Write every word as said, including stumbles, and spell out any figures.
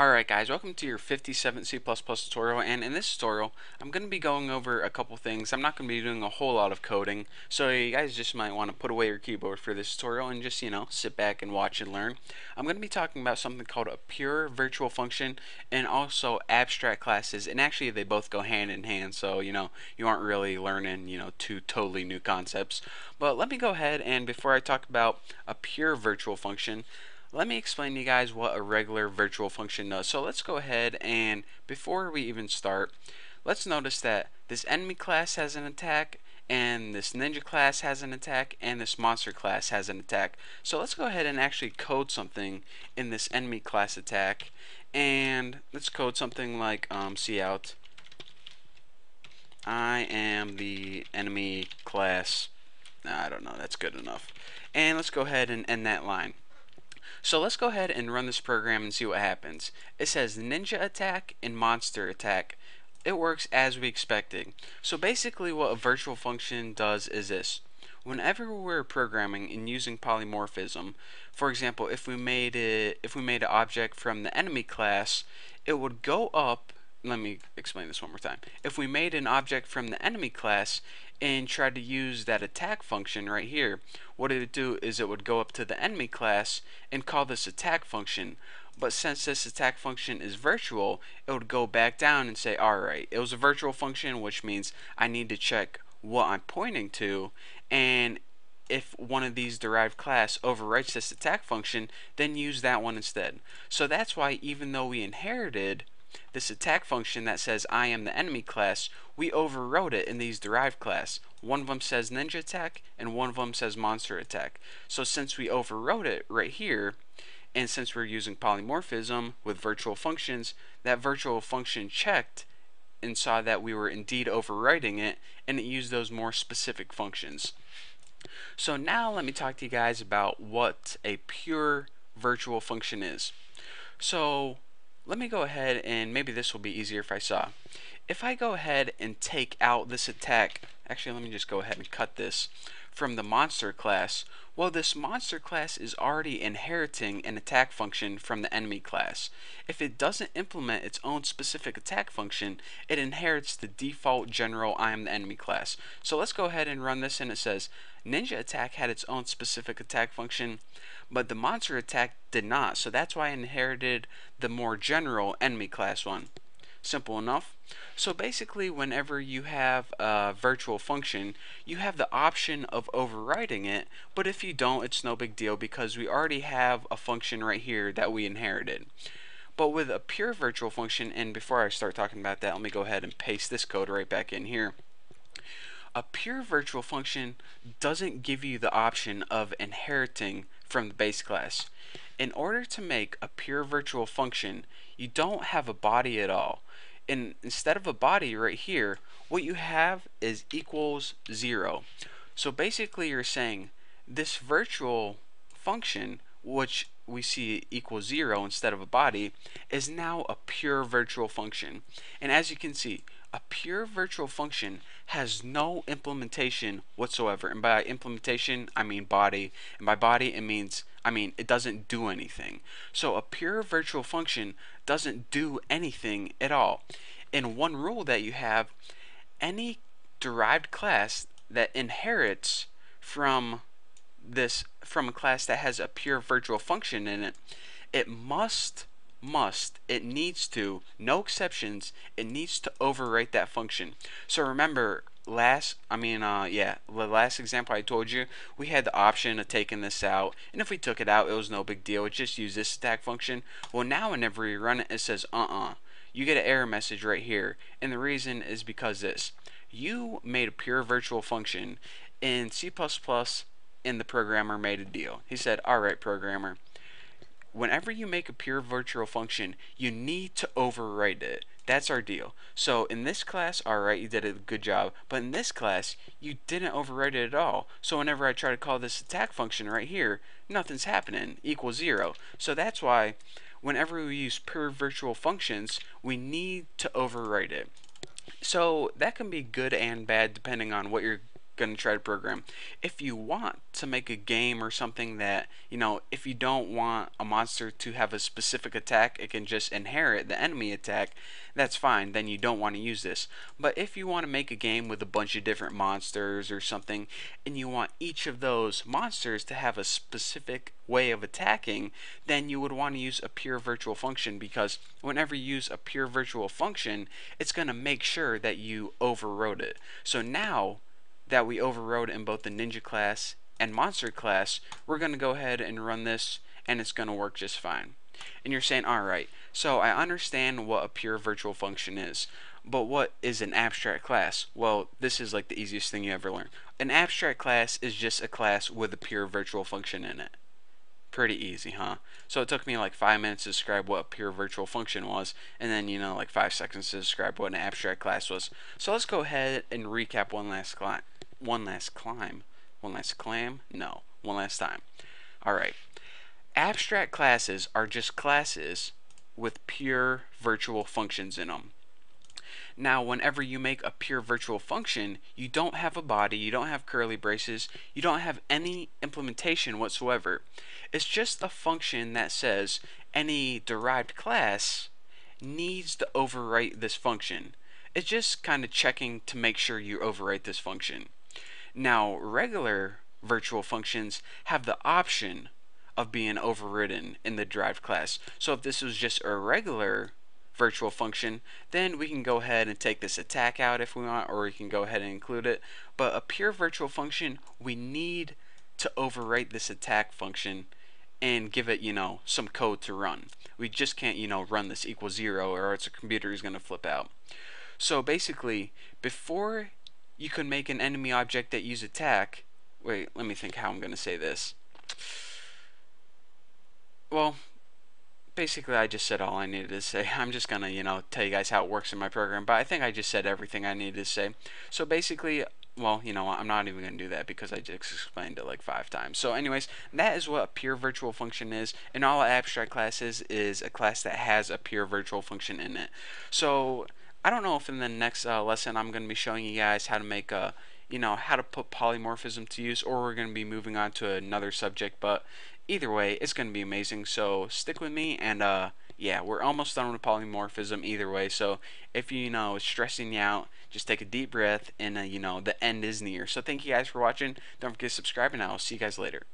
Alright guys, welcome to your fifty-seventh C plus plus tutorial, and in this tutorial I'm going to be going over a couple things. I'm not going to be doing a whole lot of coding, so you guys just might want to put away your keyboard for this tutorial and just, you know, sit back and watch and learn. I'm going to be talking about something called a pure virtual function and also abstract classes, and actually they both go hand in hand, so, you know, you aren't really learning, you know, two totally new concepts. But let me go ahead and before I talk about a pure virtual function, let me explain to you guys what a regular virtual function does. So let's go ahead and before we even start, let's notice that this enemy class has an attack, and this ninja class has an attack, and this monster class has an attack. So let's go ahead and actually code something in this enemy class attack, and let's code something like um, cout I am the enemy class. I don't know, that's good enough. And let's go ahead and end that line. So let's go ahead and run this program and see what happens. It says ninja attack and monster attack. It works as we expected. So basically what a virtual function does is this. Whenever we're programming and using polymorphism, for example, if we made it if we made an object from the enemy class, it would go up. Let me explain this one more time. If we made an object from the enemy class and tried to use that attack function right here, what it would do is it would go up to the enemy class and call this attack function. But since this attack function is virtual, it would go back down and say, alright, it was a virtual function, which means I need to check what I'm pointing to, and if one of these derived class overwrites this attack function, then use that one instead. So that's why even though we inherited this attack function that says I am the enemy class, we overrode it in these derived class. One of them says ninja attack and one of them says monster attack. So since we overrode it right here, and since we're using polymorphism with virtual functions, that virtual function checked and saw that we were indeed overriding it, and it used those more specific functions. So now let me talk to you guys about what a pure virtual function is. So let me go ahead, and maybe this will be easier if I saw. If I go ahead and take out this attack, actually let me just go ahead and cut this from the monster class. Well, this monster class is already inheriting an attack function from the enemy class. If it doesn't implement its own specific attack function, it inherits the default general I am the enemy class. So let's go ahead and run this, and it says ninja attack had its own specific attack function, but the monster attack did not, so that's why I inherited the more general enemy class one. Simple enough. So basically whenever you have a virtual function, you have the option of overriding it, but if you don't, it's no big deal because we already have a function right here that we inherited. But with a pure virtual function, and before I start talking about that, let me go ahead and paste this code right back in here. A pure virtual function doesn't give you the option of inheriting from the base class. In order to make a pure virtual function, you don't have a body at all. And instead of a body right here, what you have is equals zero. So basically you're saying this virtual function, which we see equals zero instead of a body, is now a pure virtual function. And as you can see, a pure virtual function has no implementation whatsoever. And by implementation, I mean body. And by body, it means, I mean, it doesn't do anything. So a pure virtual function doesn't do anything at all. And one rule that you have, any derived class that inherits from this, from a class that has a pure virtual function in it, it must must, it needs to, no exceptions, it needs to overwrite that function. So remember, last, I mean, uh, yeah, the last example I told you, we had the option of taking this out, and if we took it out, it was no big deal, it just used this attack function. Well, now whenever we run it, it says, uh-uh, you get an error message right here, and the reason is because this. You made a pure virtual function, in C plus plus, and the programmer made a deal. He said, alright, programmer, whenever you make a pure virtual function, you need to overwrite it. That's our deal. So in this class, alright, you did a good job, but in this class, you didn't overwrite it at all. So whenever I try to call this attack function right here, nothing's happening, equals zero. So that's why whenever we use pure virtual functions, we need to overwrite it. So that can be good and bad depending on what you're going to try to program. If you want to make a game or something that, you know, if you don't want a monster to have a specific attack, it can just inherit the enemy attack, that's fine, then you don't want to use this. But if you want to make a game with a bunch of different monsters or something, and you want each of those monsters to have a specific way of attacking, then you would want to use a pure virtual function, because whenever you use a pure virtual function, it's going to make sure that you overrode it. So now that we overrode in both the ninja class and monster class, we're going to go ahead and run this, and it's going to work just fine. And you're saying, alright, so I understand what a pure virtual function is, but what is an abstract class? Well, this is like the easiest thing you ever learn. An abstract class is just a class with a pure virtual function in it. Pretty easy, huh? So it took me like five minutes to describe what a pure virtual function was, and then, you know, like five seconds to describe what an abstract class was. So let's go ahead and recap one last climb. One last climb. One last clam? No. One last time. Alright. Abstract classes are just classes with pure virtual functions in them. Now, whenever you make a pure virtual function, you don't have a body, you don't have curly braces, you don't have any implementation whatsoever. It's just a function that says any derived class needs to overwrite this function. It's just kind of checking to make sure you overwrite this function. Now, regular virtual functions have the option of being overridden in the derived class. So if this was just a regular virtual function, then we can go ahead and take this attack out if we want, or we can go ahead and include it. But a pure virtual function, we need to overwrite this attack function and give it, you know, some code to run. We just can't, you know, run this equals zero, or else a computer is going to flip out. So basically, before you can make an enemy object that uses attack, wait, let me think how I'm going to say this. Well, basically, I just said all I needed to say. I'm just gonna, you know, tell you guys how it works in my program, but I think I just said everything I needed to say. So basically, well, you know, I'm not even gonna do that because I just explained it like five times. So anyways, that is what a pure virtual function is, and all abstract classes is a class that has a pure virtual function in it. So I don't know if in the next uh, lesson I'm gonna be showing you guys how to make a, you know, how to put polymorphism to use, or we're gonna be moving on to another subject, but either way, it's going to be amazing, so stick with me, and uh, yeah, we're almost done with polymorphism either way, so if you know it's stressing you out, just take a deep breath, and uh, you know, the end is near. So thank you guys for watching, don't forget to subscribe, and I'll see you guys later.